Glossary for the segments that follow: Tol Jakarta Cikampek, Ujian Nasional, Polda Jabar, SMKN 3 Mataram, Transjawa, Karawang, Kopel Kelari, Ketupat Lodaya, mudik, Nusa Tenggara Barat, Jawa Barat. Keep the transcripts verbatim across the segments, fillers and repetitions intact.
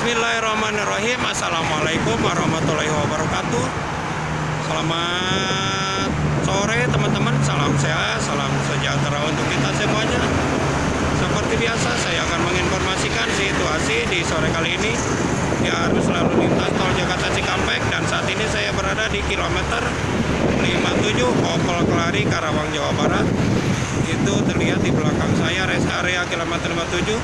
Bismillahirrahmanirrahim. Assalamualaikum warahmatullahi wabarakatuh. Selamat sore teman-teman. Salam sehat, salam sejahtera untuk kita semuanya. Seperti biasa saya akan menginformasikan situasi di sore kali ini di arus lalu lintas Tol Jakarta Cikampek. Dan saat ini saya berada di kilometer lima puluh tujuh Kopel Kelari, Karawang, Jawa Barat. Itu terlihat di belakang saya rest area kilometer lima puluh tujuh.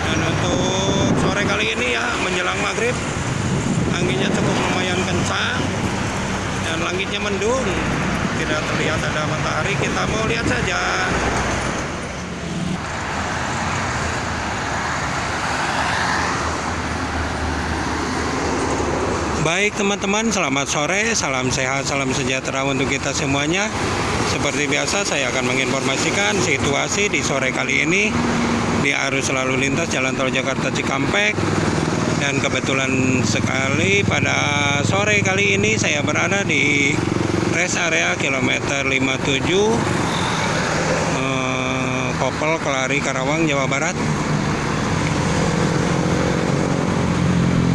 Dan untuk sore kali ini ya, menjelang maghrib, anginnya cukup lumayan kencang dan langitnya mendung, tidak terlihat ada matahari. Kita mau lihat saja. Baik teman-teman, selamat sore, salam sehat, salam sejahtera untuk kita semuanya. Seperti biasa saya akan menginformasikan situasi di sore kali ini di arus lalu lintas Jalan Tol Jakarta Cikampek. Dan kebetulan sekali pada sore kali ini saya berada di rest area kilometer lima puluh tujuh eh, Kopel Kelari, Karawang, Jawa Barat.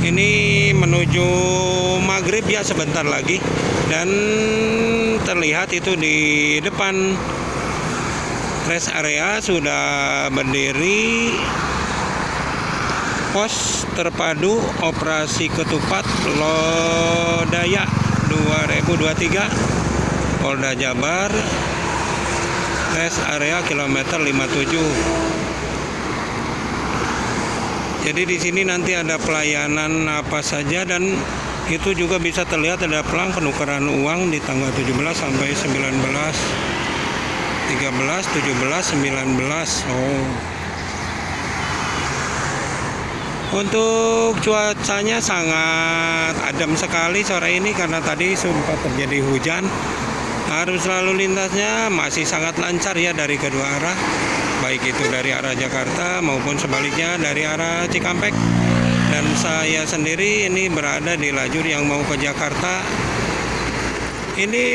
Ini menuju maghrib ya, sebentar lagi. Dan terlihat itu di depan rest area sudah berdiri pos terpadu operasi ketupat Lodaya dua ribu dua puluh tiga Polda Jabar, rest area kilometer lima puluh tujuh. Jadi di sini nanti ada pelayanan apa saja, dan itu juga bisa terlihat ada pelang penukaran uang di tanggal tujuh belas sampai sembilan belas, tiga belas, tujuh belas, sembilan belas. Oh. Untuk cuacanya sangat adem sekali sore ini karena tadi sempat terjadi hujan. Arus lalu lintasnya masih sangat lancar ya dari kedua arah, baik itu dari arah Jakarta maupun sebaliknya dari arah Cikampek. Dan saya sendiri ini berada di lajur yang mau ke Jakarta. Ini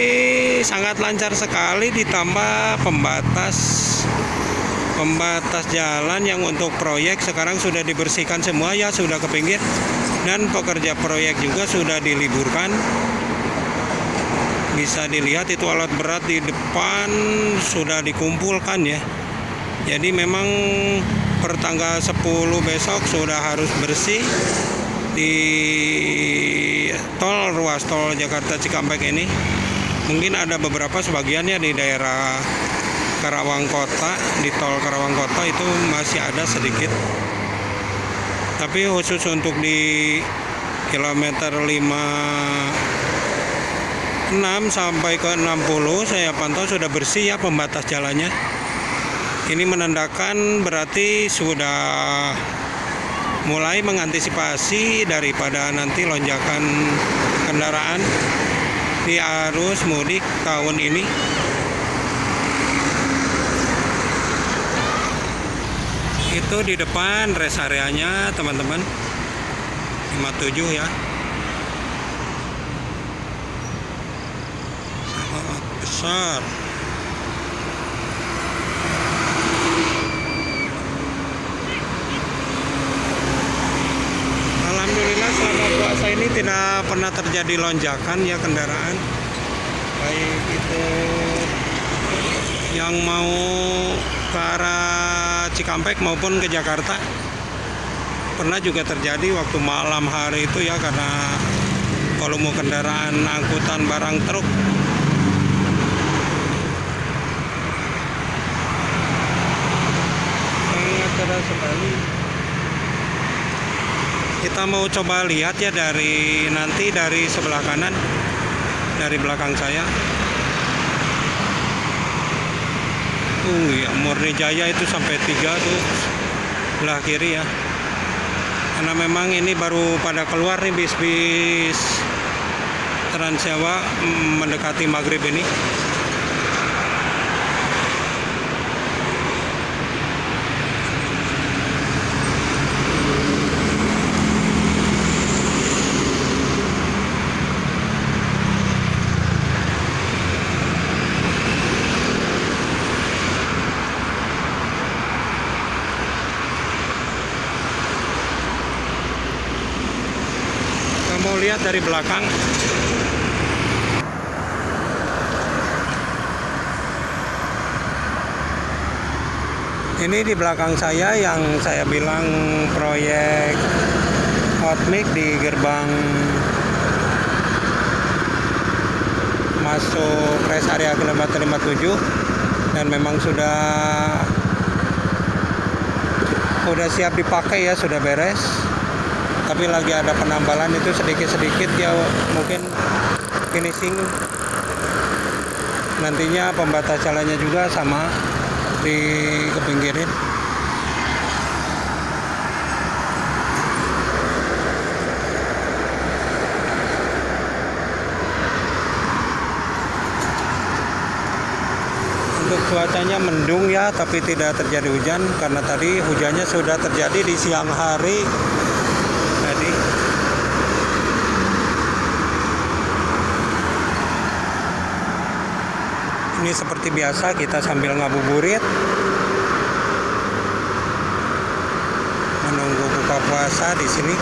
sangat lancar sekali, ditambah pembatas pembatas jalan yang untuk proyek sekarang sudah dibersihkan semua ya, sudah ke pinggir, dan pekerja proyek juga sudah diliburkan. Bisa dilihat itu alat berat di depan sudah dikumpulkan ya. Jadi memang per tanggal sepuluh besok sudah harus bersih di tol ruas Tol Jakarta Cikampek ini. Mungkin ada beberapa sebagiannya di daerah Karawang Kota, di tol Karawang Kota itu masih ada sedikit, tapi khusus untuk di kilometer lima puluh enam sampai ke enam puluh saya pantau sudah bersih ya pembatas jalannya. Ini menandakan berarti sudah mulai mengantisipasi daripada nanti lonjakan kendaraan di arus mudik tahun ini. Itu di depan rest areanya teman-teman, lima puluh tujuh ya. Sangat besar. Alhamdulillah selama puasa ini tidak pernah terjadi lonjakan ya kendaraan, baik itu yang mau ke arah Cikampek maupun ke Jakarta. Pernah juga terjadi waktu malam hari itu ya, karena volume kendaraan angkutan barang truk. Sangat keras sekali. Kita mau coba lihat ya dari nanti dari sebelah kanan, dari belakang saya. Uh, ya, Murni Jaya itu sampai tiga tuh belah kiri ya. Karena memang ini baru pada keluar nih bis-bis Transjawa mendekati maghrib ini. mau lihat dari belakang. Ini di belakang saya yang saya bilang proyek hotmix di gerbang masuk rest area kilometer lima puluh tujuh, dan memang sudah sudah siap dipakai ya, sudah beres. Tapi lagi ada penambalan itu sedikit-sedikit ya, mungkin finishing nantinya pembatas jalannya juga sama di kepinggirin. Untuk cuacanya mendung ya, tapi tidak terjadi hujan karena tadi hujannya sudah terjadi di siang hari tadi. Ini seperti biasa kita sambil ngabuburit menunggu buka puasa di sini.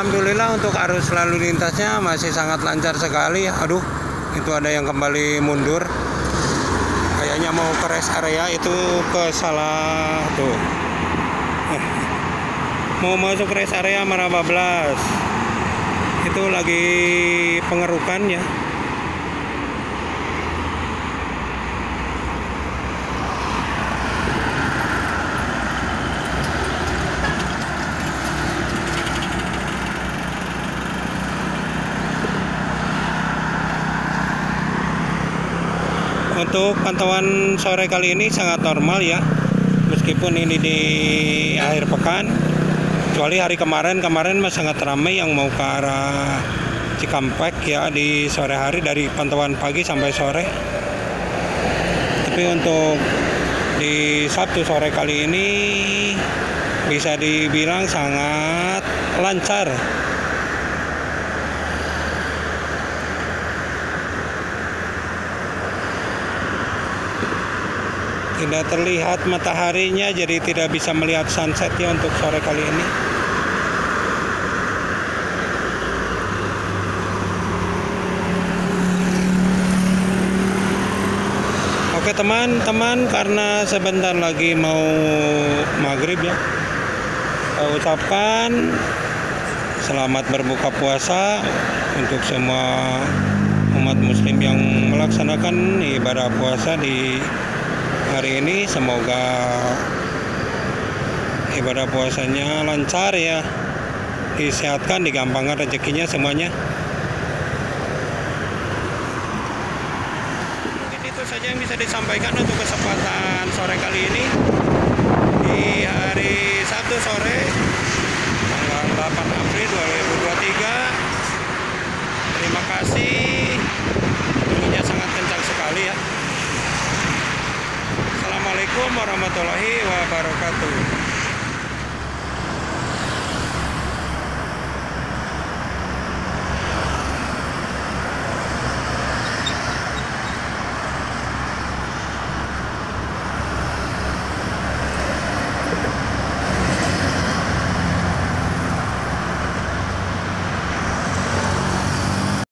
Alhamdulillah untuk arus lalu lintasnya masih sangat lancar sekali. Aduh, itu ada yang kembali mundur. Kayaknya mau ke rest area itu ke salah tuh. Eh. Mau masuk rest area Marabablas. Itu lagi pengerukan ya. Untuk pantauan sore kali ini sangat normal ya, meskipun ini di akhir pekan, kecuali hari kemarin kemarin masih sangat ramai yang mau ke arah Cikampek ya di sore hari, dari pantauan pagi sampai sore. Tapi untuk di Sabtu sore kali ini bisa dibilang sangat lancar. Tidak terlihat mataharinya, jadi tidak bisa melihat sunsetnya untuk sore kali ini. Oke teman-teman, karena sebentar lagi mau maghrib ya, saya ucapkan selamat berbuka puasa untuk semua umat muslim yang melaksanakan ibadah puasa di hari ini. Semoga ibadah puasanya lancar ya, disehatkan, digampangkan rezekinya semuanya. Mungkin itu saja yang bisa disampaikan untuk kesempatan sore kali ini di hari Sabtu sore tanggal delapan April dua ribu dua puluh tiga. Terima kasih, bunyinya sangat kencang sekali ya. Assalamualaikum warahmatullahi wabarakatuh.